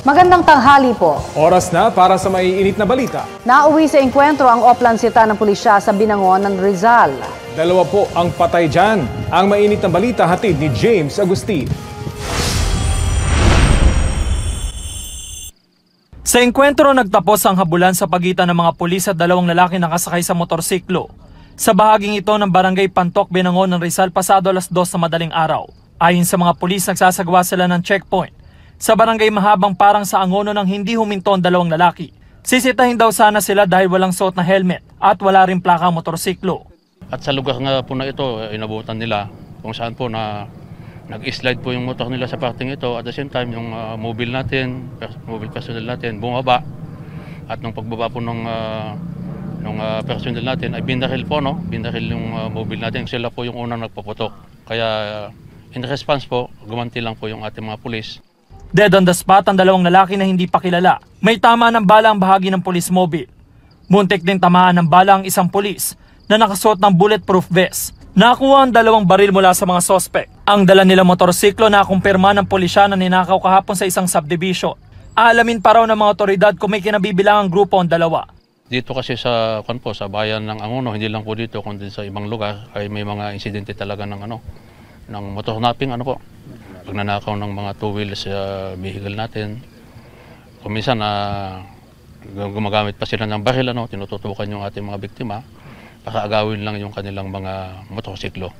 Magandang tanghali po. Oras na para sa maiinit na balita. Nauwi sa engkwentro ang oplansita ng pulisya sa Binangon ng Rizal. 2 po ang patay dyan. Ang mainit na balita hatid ni James Agustin. Sa engkwentro, nagtapos ang habulan sa pagitan ng mga pulis at dalawang lalaki na kasakay sa motorsiklo. Sa bahaging ito ng Barangay Pantok, Binangon ng Rizal pasado alas 2 sa madaling araw. Ayon sa mga pulis, nagsasagawa sila ng checkpoint. Sa barangay Mahabang Parang sa Angono nang hindi huminto ang dalawang lalaki. Sisitahin daw sana sila dahil walang suot na helmet at wala rin plaka motorsiklo. At sa lugar nga po na ito, inabutan nila kung saan po na nag-slide po yung motor nila sa parting ito. At the same time, yung mobile natin, mobile personnel natin, bumaba. At nung pagbaba po ng personnel natin ay binaril po, no? Binaril yung mobile natin. Sila po yung unang nagpaputok. Kaya in response po, gumanti lang po yung ating mga pulis. Dead on the spot ang dalawang lalaki na hindi pa kilala. May tama ng bala ang bahagi ng police mobile. Muntik din tamaan ng bala ang isang pulis na nakasuot ng bulletproof vest. Nakuha ang dalawang baril mula sa mga sospek. Ang dala nila motorsiklo na kumpirma ng pulisya na ninakaw kahapon sa isang subdivision. Alamin pa raw ng mga otoridad kung may kinabibilangang grupo ang dalawa. Dito kasi sa bayan ng Angono, hindi lang po dito kundi sa ibang lugar ay may mga insidente talaga ng motor napping po. Pagnanakaw ng mga two-wheels vehicle natin. Kung minsan gumagamit pa sila ng baril, tinututukan yung ating mga biktima, pakaagawin lang yung kanilang mga motosiklo.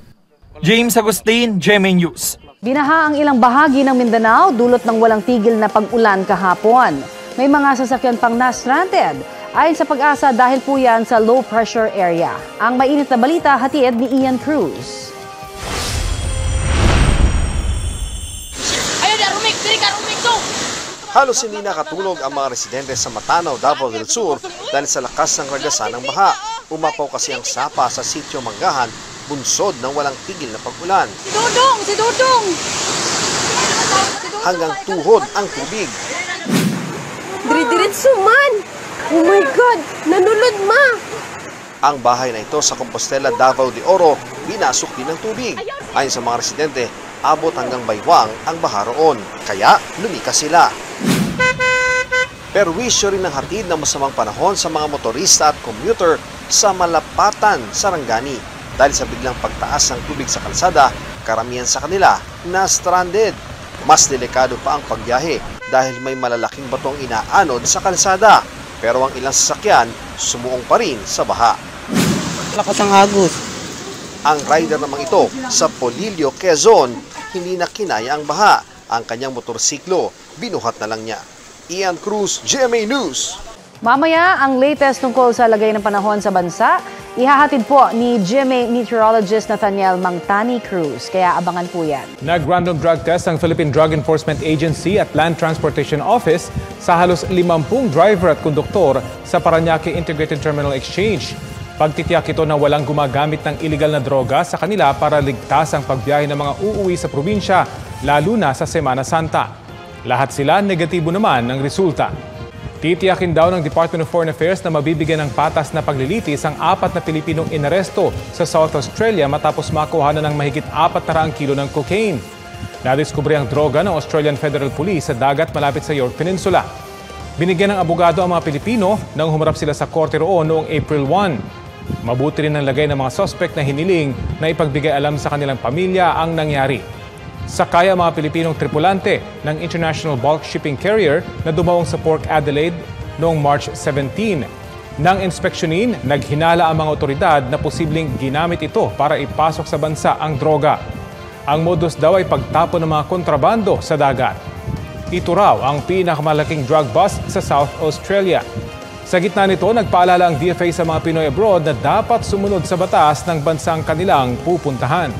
James Agustin, GMA News. Binaha ang ilang bahagi ng Mindanao dulot ng walang tigil na pag-ulan kahapon. May mga sasakyan pang na-stranded. Ayon sa Pag-asa, dahil po yan sa low pressure area. Ang mainit na balita hatid ni Ian Cruz. Halos hindi nakatulog ang mga residente sa Matanao, Davao del Sur dahil sa lakas ng ragasa ng baha. Umapaw kasi ang sapa sa sitio Manggahan, bunsod ng walang tigil na pag-ulan. Si Dudong! Si Dudong! Hanggang tuhod ang tubig. Diridiritso man! Oh my God! Nanulod ma! Ang bahay na ito sa Compostela, Davao de Oro, binasok din ng tubig. Ayon sa mga residente, abot hanggang baywang ang baha roon, kaya lumikas sila. Perwisyo rin ang hatid ng masamang panahon sa mga motorista at commuter sa Malapatan, Sarangani. Dahil sa biglang pagtaas ng tubig sa kalsada, karamihan sa kanila na stranded. Mas delikado pa ang pagbiyahe dahil may malalaking batong inaanod sa kalsada. Pero ang ilang sasakyan sumuong pa rin sa baha. Lakas ang agos. Ang rider naman ito sa Polillo, Quezon, hindi na kinaya ang baha. Ang kanyang motorsiklo, binuhat na lang niya. Ian Cruz, GMA News. Mamaya, ang latest tungkol sa lagay ng panahon sa bansa, ihahatid po ni GMA Meteorologist Nathaniel Mangtani Cruz. Kaya abangan po yan. Nag-random drug test ang Philippine Drug Enforcement Agency at Land Transportation Office sa halos 50 driver at konduktor sa Paranaque Integrated Terminal Exchange. Pagtitiyak ito na walang gumagamit ng iligal na droga sa kanila para ligtas ang pagbiyahe ng mga uuwi sa probinsya, lalo na sa Semana Santa. Lahat sila negatibo naman ng resulta. Titiyakin daw ng Department of Foreign Affairs na mabibigyan ng patas na paglilitis ang 4 na Pilipinong inaresto sa South Australia matapos makuha na ng mahigit 400 kilo ng cocaine. Nadiskubre ang droga ng Australian Federal Police sa dagat malapit sa York Peninsula. Binigyan ng abogado ang mga Pilipino nang humarap sila sa korte roon noong April 1. Mabuti rin ang lagay ng mga sospek na hiniling na ipagbigay alam sa kanilang pamilya ang nangyari. Sakay ang mga Pilipinong tripulante ng International Bulk Shipping Carrier na dumawang sa Port Adelaide noong March 17. Nang inspeksyonin, naghinala ang mga otoridad na posibleng ginamit ito para ipasok sa bansa ang droga. Ang modus daw ay pagtapo ng mga kontrabando sa dagat. Ito raw ang pinakamalaking drug bust sa South Australia. Sa gitna nito, nagpaalala ang DFA sa mga Pinoy abroad na dapat sumunod sa batas ng bansang kanilang pupuntahan.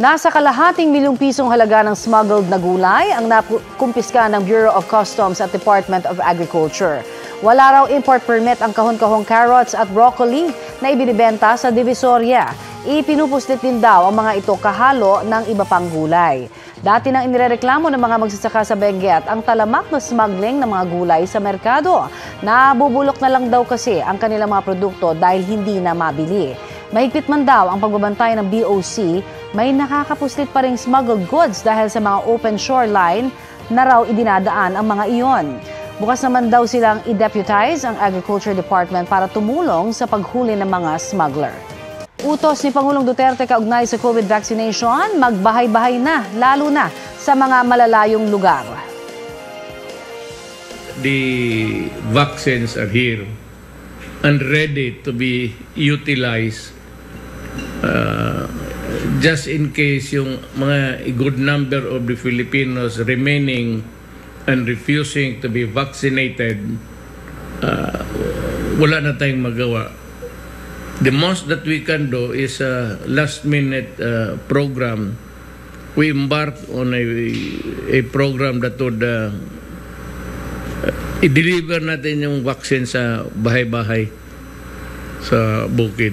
Nasa kalahating milyong pisong halaga ng smuggled na gulay ang nakumpiska ng Bureau of Customs at Department of Agriculture. Wala raw import permit ang kahon-kahong carrots at broccoli na ibinibenta sa Divisoria. Ipinupuslit din daw ang mga ito kahalo ng iba pang gulay. Dati nang inireklamo ng mga magsasaka sa Benguet ang talamak na smuggling ng mga gulay sa merkado. Nabubulok na lang daw kasi ang kanilang mga produkto dahil hindi na mabili. Mahigpit man daw ang pagbabantay ng BOC, may nakakapuslit pa rin smuggled goods dahil sa mga open shoreline na raw idinadaan ang mga iyon. Bukas naman daw silang i-deputize ang Agriculture Department para tumulong sa paghuli ng mga smuggler. Utos ni Pangulong Duterte kaugnay sa COVID vaccination, magbahay-bahay na, lalo na sa mga malalayong lugar. The vaccines are here and ready to be utilized just in case yung mga good number of the Filipinos remaining and refusing to be vaccinated, wala na tayong magawa. The most that we can do is a last-minute program. We embarked on a program that would i-deliver natin yung vaccine sa bahay-bahay sa bukid.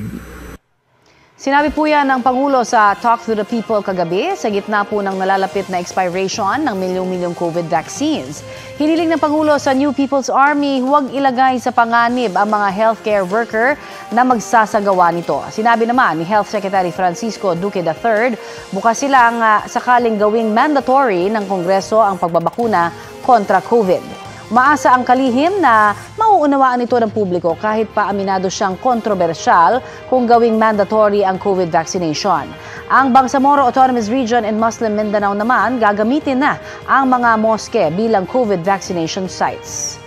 Sinabi po yan ng Pangulo sa Talk to the People kagabi sa gitna po ng nalalapit na expiration ng milyong-milyong COVID vaccines. Hiniling ng Pangulo sa New People's Army, huwag ilagay sa panganib ang mga healthcare worker na magsasagawa nito. Sinabi naman ni Health Secretary Francisco Duque III, bukas silang sakaling gawing mandatory ng Kongreso ang pagbabakuna kontra COVID. Maasa ang kalihim na mauunawaan ito ng publiko kahit pa aminado siyang kontrobersyal kung gawing mandatory ang COVID vaccination. Ang Bangsamoro Autonomous Region in Muslim Mindanao naman gagamitin na ang mga moske bilang COVID vaccination sites.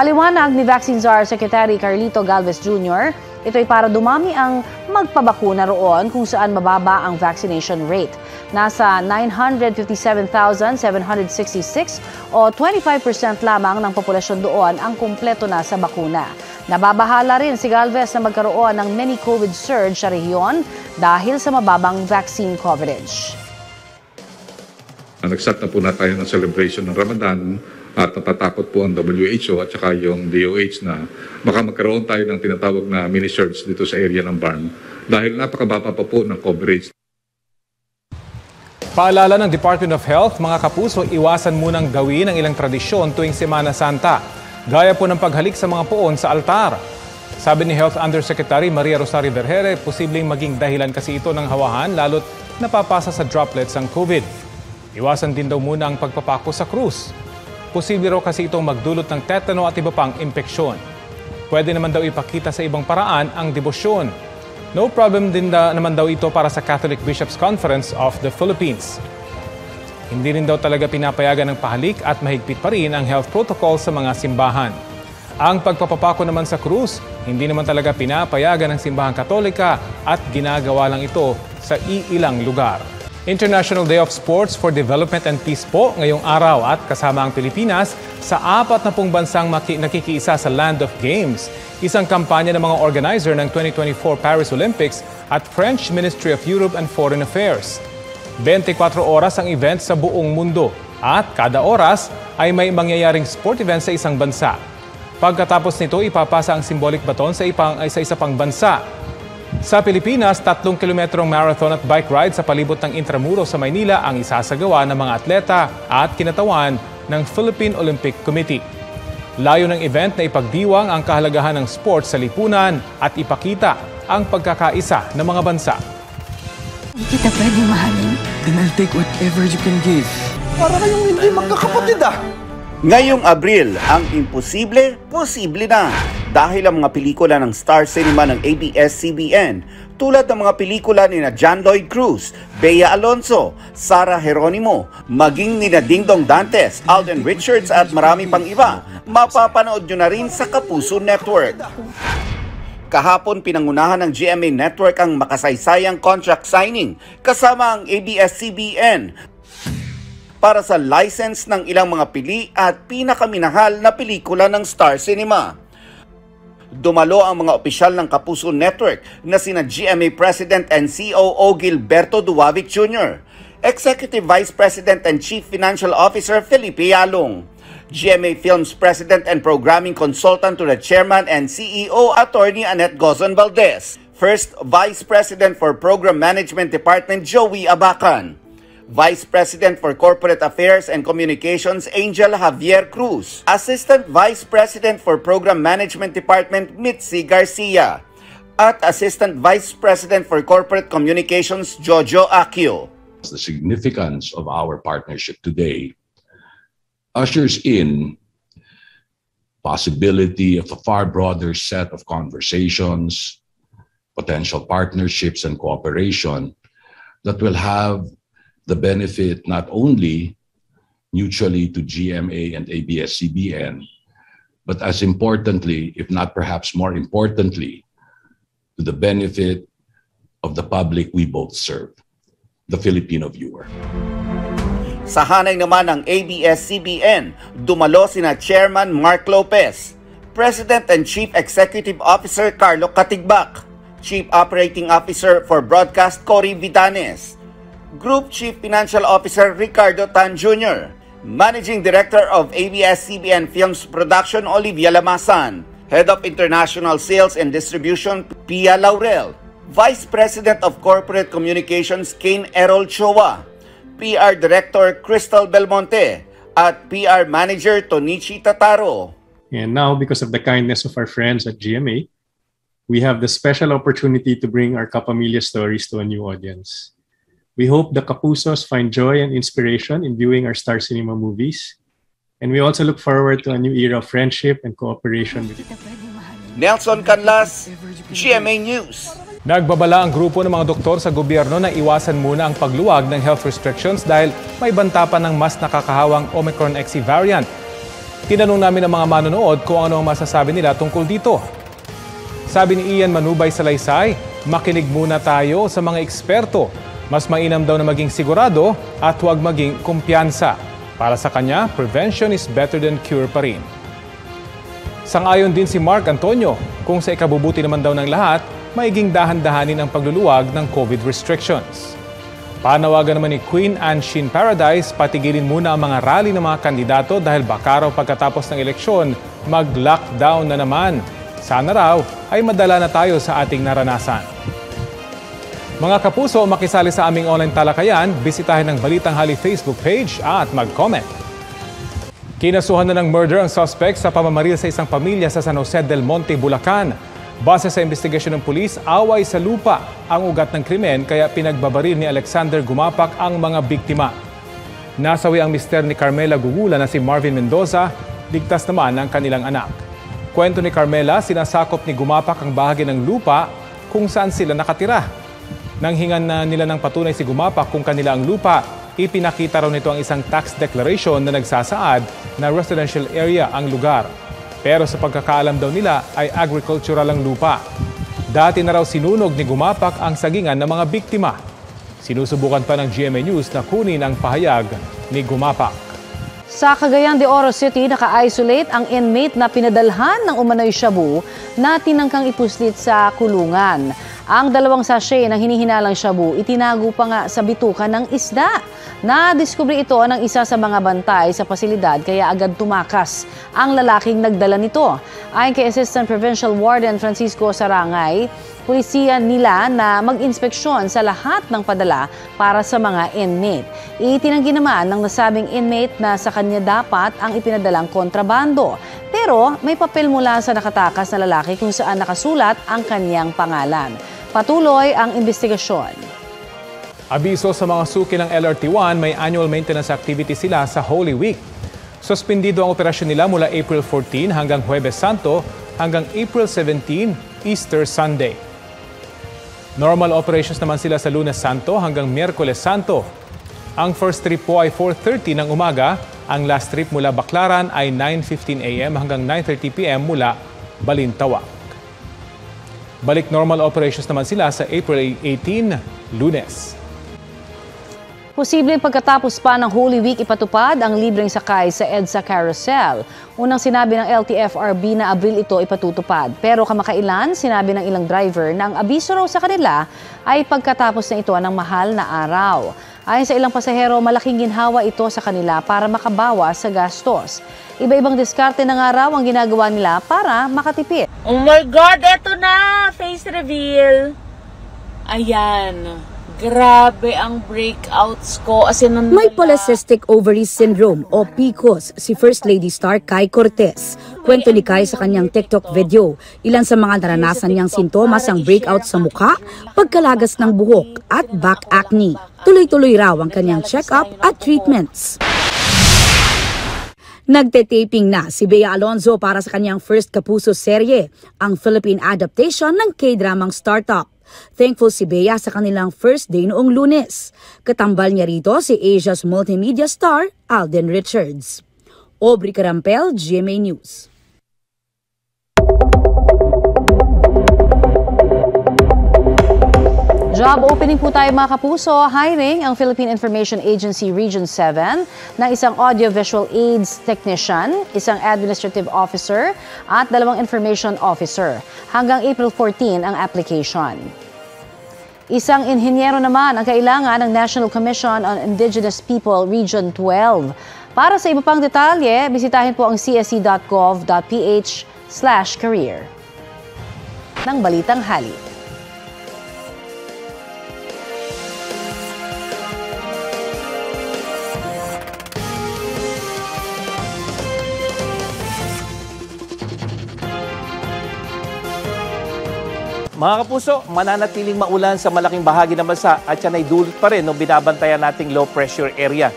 Paliwanag ni Vaccine Czar Secretary Carlito Galvez Jr., ito ay para dumami ang magpabakuna roon kung saan mababa ang vaccination rate. Nasa 957,766 o 25% lamang ng populasyon doon ang kumpleto na sa bakuna. Nababahala rin si Galvez na magkaroon ng mini COVID surge sa rehiyon dahil sa mababang vaccine coverage. Nagsak na po na tayo ng celebration ng Ramadan at natatakot po ang WHO at saka yung DOH na baka magkaroon tayo ng tinatawag na mini surge dito sa area ng Barn dahil napakababa pa po ng coverage. Paalala ng Department of Health, mga kapuso, iwasan munang gawin ang ilang tradisyon tuwing Semana Santa, gaya po ng paghalik sa mga poon sa altar. Sabi ni Health Undersecretary Maria Rosario Bergere, posibleng maging dahilan kasi ito ng hawahan lalo't napapasa sa droplets ang COVID. Iwasan din daw muna ang pagpapako sa krus. Posible raw kasi itong magdulot ng tetano at iba pang impeksyon. Pwede naman daw ipakita sa ibang paraan ang debosyon. No problem din naman daw ito para sa Catholic Bishops Conference of the Philippines. Hindi rin daw talaga pinapayagan ng pahalik at mahigpit pa rin ang health protocol sa mga simbahan. Ang pagpapapako naman sa krus, hindi naman talaga pinapayagan ng simbahan katolika at ginagawa lang ito sa iilang lugar. International Day of Sports for Development and Peace po ngayong araw at kasama ang Pilipinas sa 40 bansang nakikiisa sa Land of Games. Isang kampanya ng mga organizer ng 2024 Paris Olympics at French Ministry of Europe and Foreign Affairs. 24 oras ang event sa buong mundo at kada oras ay may mangyayaring sport event sa isang bansa. Pagkatapos nito, ipapasa ang symbolic baton sa isa pang bansa. Sa Pilipinas, 3 kilometrong marathon at bike ride sa palibot ng Intramuros sa Maynila ang isasagawa ng mga atleta at kinatawan ng Philippine Olympic Committee. Layo ng event na ipagdiwang ang kahalagahan ng sport sa lipunan at ipakita ang pagkakaisa ng mga bansa. Hindi kita pwede mahalin. Then I'll take whatever you can give. Para kayong hindi magkakapatid ah! Ngayong Abril, ang imposible, posible na. Dahil ang mga pelikula ng Star Cinema ng ABS-CBN, tulad ng mga pelikula ni na John Lloyd Cruz, Bea Alonzo, Sarah Geronimo, maging ni na Dingdong Dantes, Alden Richards at marami pang iba, mapapanood nyo na rin sa Kapuso Network. Kahapon pinangunahan ng GMA Network ang makasaysayang contract signing kasama ang ABS-CBN para sa license ng ilang mga pili at pinakaminahal na pelikula ng Star Cinema. Dumalo ang mga opisyal ng Kapuso Network na sina GMA President and COO Gilberto Duavit Jr., Executive Vice President and Chief Financial Officer Felipe Yalong, GMA Films President and Programming Consultant to the Chairman and CEO Attorney Annette Gozon Valdez, First Vice President for Program Management Department Joey Abacan, Vice President for Corporate Affairs and Communications Angel Javier Cruz, Assistant Vice President for Program Management Department Mitzi Garcia, at Assistant Vice President for Corporate Communications Jojo Aquio. The significance of our partnership today ushers in possibility of a far broader set of conversations, potential partnerships and cooperation that will have the benefit not only mutually to GMA and ABS-CBN, but as importantly, if not perhaps more importantly, to the benefit of the public we both serve, the Filipino viewer. Sa hanay naman ng ABS-CBN, dumalo sina Chairman Mark Lopez, President and Chief Executive Officer Carlo Catigbak, Chief Operating Officer for Broadcast Cory Vidanes, Group Chief Financial Officer Ricardo Tan Jr., Managing Director of ABS-CBN Films Production Olivia Lamasan, Head of International Sales and Distribution Pia Laurel, Vice President of Corporate Communications Kane Errol Choa, PR Director Crystal Belmonte at PR Manager Tonichi Tataro. And now, because of the kindness of our friends at GMA, we have the special opportunity to bring our Kapamilya stories to a new audience. We hope the Kapusos find joy and inspiration in viewing our Star Cinema movies. And we also look forward to a new era of friendship and cooperation with you. Nelson Canlas, GMA News. Nagbabala ang grupo ng mga doktor sa gobyerno na iwasan muna ang pagluwag ng health restrictions dahil may banta pa ng mas nakakahawang Omicron XE variant. Tinanong namin ang mga manonood kung ano ang masasabi nila tungkol dito. Sabi ni Ian Manubay Salaysay, makinig muna tayo sa mga eksperto. Mas mainam daw na maging sigurado at huwag maging kumpiyansa. Para sa kanya, prevention is better than cure pa rin. Sang-ayon din si Mark Antonio kung sa ikabubuti naman daw ng lahat, maiging dahan-dahanin ang pagluluwag ng COVID restrictions. Panawagan naman ni Queen Anne Shin Paradise, patigilin muna ang mga rally ng mga kandidato dahil baka raw pagkatapos ng eleksyon, mag-lockdown na naman. Sana raw ay madala na tayo sa ating naranasan. Mga kapuso, makisali sa aming online talakayan, bisitahin ang Balitanghali Facebook page at mag-comment. Kinasuhan na ng murder ang suspect sa pamamaril sa isang pamilya sa San Jose del Monte, Bulacan. Base sa investigasyon ng pulis, away sa lupa ang ugat ng krimen kaya pinagbabaril ni Alexander Gumapak ang mga biktima. Nasawi ang mister ni Carmela Gugula na si Marvin Mendoza, ligtas naman ang kanilang anak. Kwento ni Carmela, sinasakop ni Gumapak ang bahagi ng lupa kung saan sila nakatira. Nang hingan na nila ng patunay si Gumapak kung kanila ang lupa, ipinakita raw nito ang isang tax declaration na nagsasaad na residential area ang lugar. Pero sa pagkakaalam daw nila ay agricultural ang lupa. Dati na raw sinunog ni Gumapak ang sagingan ng mga biktima. Sinusubukan pa ng GMA News na kunin ang pahayag ni Gumapak. Sa Cagayan de Oro City, naka-isolate ang inmate na pinadalhan ng umano'y shabu na tinangkang ipuslit sa kulungan. Ang dalawang sachet ng hinihinalang shabu itinago pa nga sa bituka ng isda. Nadiskubre ito ng isa sa mga bantay sa pasilidad kaya agad tumakas ang lalaking nagdala nito. Ayon kay Assistant Provincial Warden Francisco Sarangay, pulisiya nila na mag-inspeksyon sa lahat ng padala para sa mga inmate. Itinanggi naman ng nasabing inmate na sa kanya dapat ang ipinadalang kontrabando. Pero may papel mula sa nakatakas na lalaki kung saan nakasulat ang kanyang pangalan. Patuloy ang investigasyon. Abiso sa mga suki ng LRT1, may annual maintenance activity sila sa Holy Week. Suspindido ang operasyon nila mula April 14 hanggang Huwebes Santo hanggang April 17, Easter Sunday. Normal operations naman sila sa Lunes Santo hanggang Miyerkules Santo. Ang first trip po ay 4:30 ng umaga. Ang last trip mula Baclaran ay 9:15 a.m. hanggang 9:30 p.m. mula Balintawak. Balik normal operations naman sila sa April 18, Lunes. Posibleng pagkatapos pa ng Holy Week ipatupad ang libreng sakay sa EDSA Carousel. Unang sinabi ng LTFRB na Abril ito ipatutupad. Pero kamakailan, sinabi ng ilang driver na ang abiso raw sa kanila ay pagkatapos na ito ng mahal na araw. Ayon sa ilang pasahero, malaking ginhawa ito sa kanila para makabawas sa gastos. Iba-ibang diskarte ng araw ang ginagawa nila para makatipid. Oh my God! Eto na! Face reveal! Ayan! Grabe ang breakouts ko. As in, may polycystic ovary syndrome o PCOS si First Lady Star Kai Cortez. Kwento ni Kai sa kanyang TikTok video. Ilan sa mga naranasan niyang sintomas ang breakout sa mukha, pagkalagas ng buhok at back acne. Tuloy-tuloy raw ang kanyang check-up at treatments. Nagte-taping na si Bea Alonzo para sa kanyang first Kapuso serye, ang Philippine adaptation ng K-dramang Startup. Thankful si Bea sa kanilang first day noong Lunes. Katambal niya rito si Asia's multimedia star Alden Richards. Aubrey Carampel, GMA News. Job opening po tayo mga kapuso. Hiring ang Philippine Information Agency Region 7 ng isang audiovisual aids technician, isang administrative officer at dalawang information officer. Hanggang April 14 ang application. Isang inhinyero naman ang kailangan ng National Commission on Indigenous People Region 12. Para sa iba pang detalye, bisitahin po ang csc.gov.ph/career. Ng Balitang Hali. Mga kapuso, mananatiling maulan sa malaking bahagi ng bansa at yan ay dulot pa rin ng binabantayan nating low pressure area.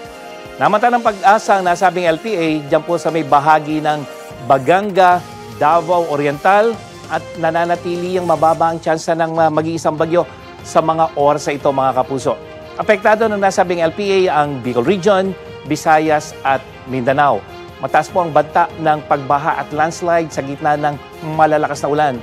Namata ng pag-asa ang nasabing LPA dyan po sa may bahagi ng Baganga, Davao Oriental at nananatili ang mababa ang tsansa ng mag-iisang bagyo sa mga oras sa ito mga kapuso. Apektado ng nasabing LPA ang Bicol Region, Visayas at Mindanao. Mataas po ang banta ng pagbaha at landslide sa gitna ng malalakas na ulan.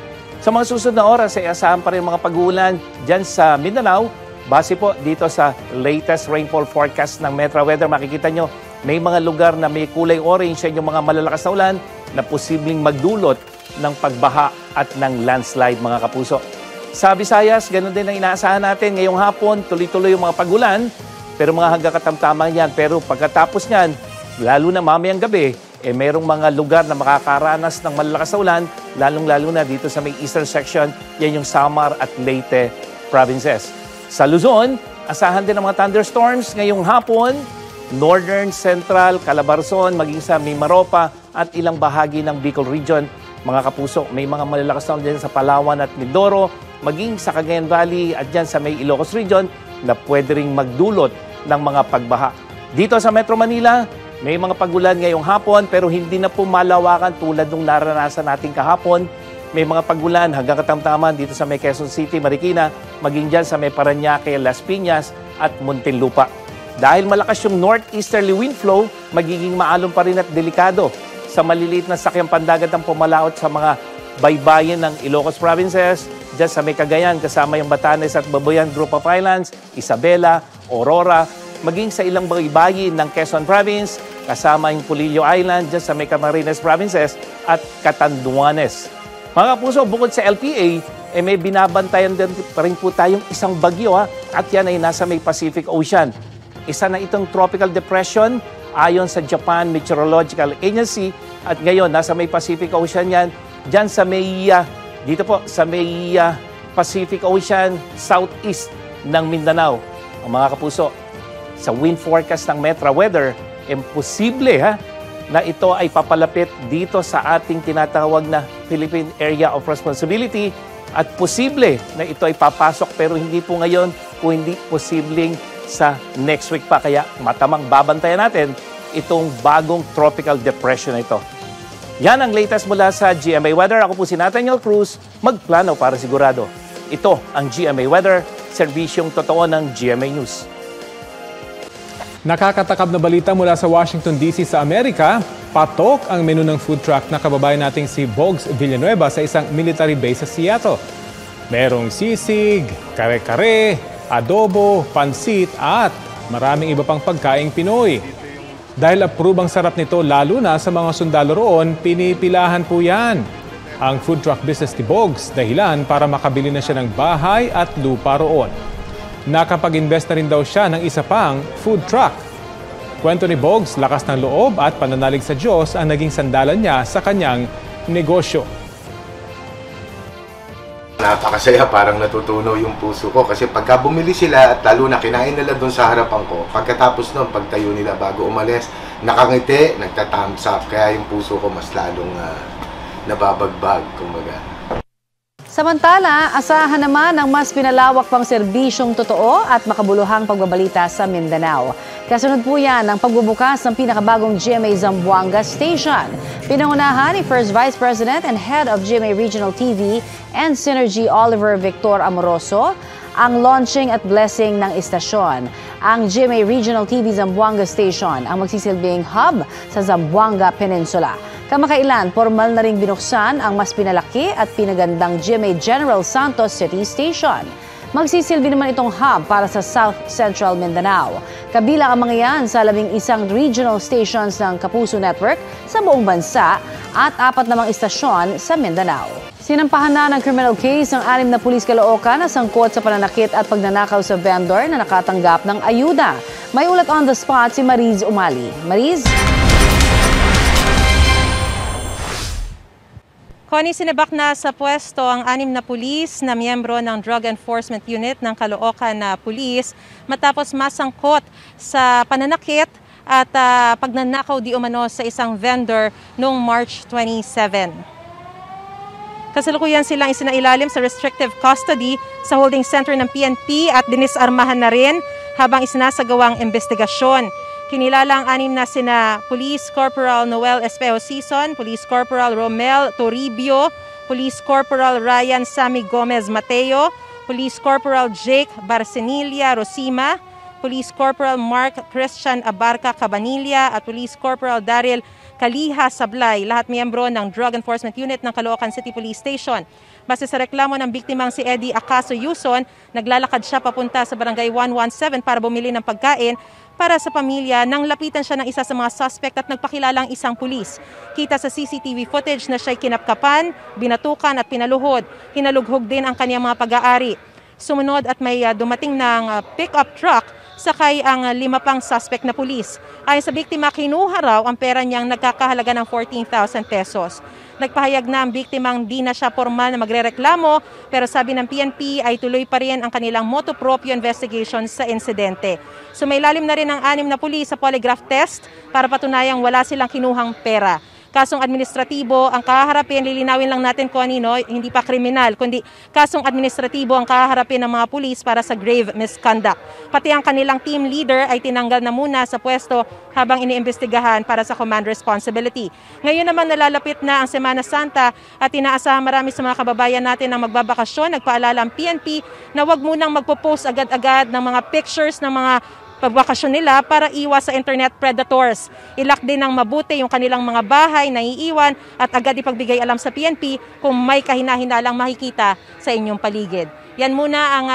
Sa mga susunod na oras, ay asahan pa rin mga pag-uulan dyan sa Mindanao. Base po dito sa latest rainfall forecast ng Metro Weather, makikita nyo may mga lugar na may kulay orange ay yung mga malalakas na ulan na posibleng magdulot ng pagbaha at ng landslide mga kapuso. Sa Visayas, ganun din ang inaasahan natin ngayong hapon, tuloy-tuloy yung mga pag-ulan, pero mga hanggang katamtaman yan. Pero pagkatapos nyan, lalo na mamayang gabi, merong mga lugar na makakaranas ng malalakas na ulan, lalong-lalo na dito sa may eastern section, yan yung Samar at Leyte provinces. Sa Luzon, asahan din ang mga thunderstorms ngayong hapon, northern, central, Calabarzon, maging sa Mimaropa at ilang bahagi ng Bicol Region. Mga kapuso, may mga malalakas na ulan dyan sa Palawan at Mindoro, maging sa Cagayan Valley at dyan sa may Ilocos Region na pwede ring magdulot ng mga pagbaha. Dito sa Metro Manila, may mga pag-ulan ngayong hapon pero hindi na po malawakan tulad nung naranasan natin kahapon. May mga pag-ulan hanggang katamtaman dito sa may Quezon City, Marikina, maging dyan sa may Paranaque, Las Piñas at Muntinlupa. Dahil malakas yung northeasterly wind flow, magiging maalon pa rin at delikado sa maliliit na sakyang pandagat ang pumalaot sa mga baybayin ng Ilocos Provinces, dyan sa may Cagayan kasama yung Batanes at Babuyan Group of Islands, Isabela, Aurora, maging sa ilang baybayin ng Quezon Province, kasama yung Polillo Island dyan sa may Camarines Provinces at Catanduanes. Mga kapuso, bukod sa LPA, may binabantayan din pa rin po tayong isang bagyo at yan ay nasa may Pacific Ocean. Isa na itong tropical depression ayon sa Japan Meteorological Agency at ngayon nasa may Pacific Ocean yan. Dyan sa may, dito po, sa may Pacific Ocean southeast ng Mindanao. Mga kapuso, sa wind forecast ng Metro Weather, imposible na ito ay papalapit dito sa ating tinatawag na Philippine Area of Responsibility at posible na ito ay papasok pero hindi po ngayon kung hindi posibleng sa next week pa. Kaya matamang babantayan natin itong bagong tropical depression na ito. Yan ang latest mula sa GMA Weather. Ako po si Nathaniel Cruz, magplano para sigurado. Ito ang GMA Weather, serbisyong totoo ng GMA News. Nakakatakab na balita mula sa Washington DC sa Amerika, patok ang menu ng food truck na kababayan nating si Bogs Villanueva sa isang military base sa Seattle. Merong sisig, kare-kare, adobo, pansit at maraming iba pang pagkaing Pinoy. Dahil approve ang sarap nito lalo na sa mga sundalo roon, pinipilahan po yan. Ang food truck business ni Bogs dahilan para makabili na siya ng bahay at lupa roon. Nakapag-invest na rin daw siya ng isa pang food truck. Kwento ni Bogs, lakas ng loob at pananalig sa Diyos ang naging sandalan niya sa kanyang negosyo. Napakasaya, parang natutunaw yung puso ko kasi pagka bumili sila at lalo na kinain nila doon sa harapan ko, pagkatapos noon, pagtayo nila bago umalis, nakangiti, nagta-thumbs up, kaya yung puso ko mas lalong nababagbag, kumbaga. Samantala, asahan naman ang mas pinalawak pang serbisyong totoo at makabuluhang pagbabalita sa Mindanao. Kasunod po yan ang pagbubukas ng pinakabagong GMA Zamboanga Station. Pinangunahan ni First Vice President and Head of GMA Regional TV and Synergy Oliver Victor Amoroso ang launching at blessing ng istasyon. Ang GMA Regional TV Zamboanga Station ang magsisilbing hub sa Zamboanga Peninsula. Kamakailan, formal na rin binuksan ang mas pinalaki at pinagandang GMA General Santos City Station. Magsisilbi naman itong hub para sa South Central Mindanao. Kabilang ang mga yan sa 11 regional stations ng Kapuso Network sa buong bansa at 4 namang istasyon sa Mindanao. Sinampahan na ng criminal case ang 6 na pulis Caloocan na sangkot sa pananakit at pagnanakaw sa vendor na nakatanggap ng ayuda. May ulat on the spot si Mariz Umali. Mariz? Sinabak na sa pwesto ang 6 na pulis na miyembro ng Drug Enforcement Unit ng Caloocan na pulis matapos masangkot sa pananakit at pagnanakaw di umano sa isang vendor noong March 27. Kasalukuyan silang isinailalim sa restrictive custody sa holding center ng PNP at dinisarmahan na rin habang isinasagawang investigasyon. Kinilala ang 6 na sina Police Corporal Noel Espejo Sison, Police Corporal Romel Toribio, Police Corporal Ryan Sammy Gomez Mateo, Police Corporal Jake Barcenilia Rosima, Police Corporal Mark Christian Abarca Cabanilla at Police Corporal Daryl Kaliha Sablay, lahat miyembro ng Drug Enforcement Unit ng Caloocan City Police Station. Base sa reklamo ng biktimang si Eddie Acaso Yuson, naglalakad siya papunta sa Barangay 117 para bumili ng pagkain para sa pamilya nang lapitan siya ng isa sa mga suspect at nagpakilalang isang pulis. Kita sa CCTV footage na siya'y kinapkapan, binatukan at pinaluhod. Hinalughog din ang kanyang mga pag-aari. Sumunod at may dumating ng pick-up truck, sakay ang 5 pang suspect na pulis. Ayon sa biktima, kinuha raw ang pera niyang nagkakahalaga ng 14,000 pesos. Nagpahayag na ang biktimang di na siya formal na magrereklamo pero sabi ng PNP ay tuloy pa rin ang kanilang motu proprio investigation sa insidente. Sumailalim na rin ang 6 na pulis sa polygraph test para patunayang wala silang kinuhang pera. Kasong administratibo ang kaharapin, lilinawin lang natin kung anino, hindi pa kriminal, kundi kasong administratibo ang kaharapin ng mga pulis para sa grave misconduct. Pati ang kanilang team leader ay tinanggal na muna sa pwesto habang iniimbestigahan para sa command responsibility. Ngayon naman nalalapit na ang Semana Santa at inaasahan marami sa mga kababayan natin ang magbabakasyon. Nagpaalala ang PNP na huwag munang magpo-post agad-agad ng mga pictures ng mga pagbakasyon nila para iwas sa internet predators. Ilak din ng mabuti yung kanilang mga bahay na iiwan at agad ipagbigay alam sa PNP kung may kahina-hinalang makikita sa inyong paligid. Yan muna ang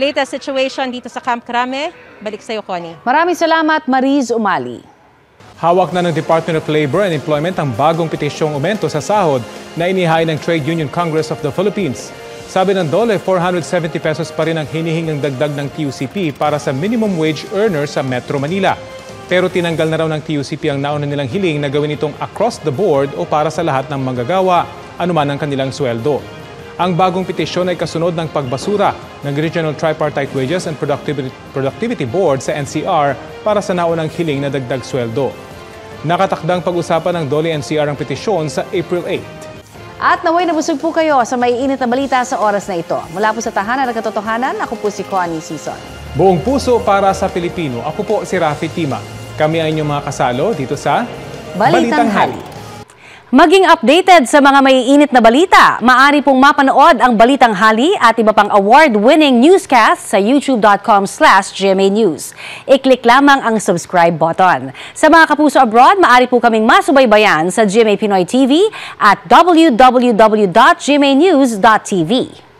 latest situation dito sa Camp Crame. Balik sa iyo, Connie. Maraming salamat, Mariz Umali. Hawak na ng Department of Labor and Employment ang bagong petisyong aumento sa sahod na inihain ng Trade Union Congress of the Philippines. Sabi ng DOLE, 470 pesos pa rin ang hinihingang dagdag ng TUCP para sa minimum wage earner sa Metro Manila. Pero tinanggal na raw ng TUCP ang nauna nilang hiling na gawin itong across the board o para sa lahat ng manggagawa, anuman ang kanilang sweldo. Ang bagong petisyon ay kasunod ng pagbasura ng Regional Tripartite Wages and Productivity Board sa NCR para sa naunang hiling na dagdag sweldo. Nakatakdang pag-usapan ng DOLE-NCR ang petisyon sa April 8. At naway nabusog po kayo sa maiinit na balita sa oras na ito. Mula po sa Tahanan ng Katotohanan, ako po si Connie Sison. Buong puso para sa Pilipino, ako po si Rafi Tima. Kami ang inyong mga kasalo dito sa Balitanghali. Maging updated sa mga maiinit na balita, maaari pong mapanood ang Balitanghali at iba pang award-winning newscast sa youtube.com/GMAnews. I-click lamang ang subscribe button. Sa mga kapuso abroad, maaari po kaming masubaybayan sa GMA Pinoy TV at www.gmanews.tv.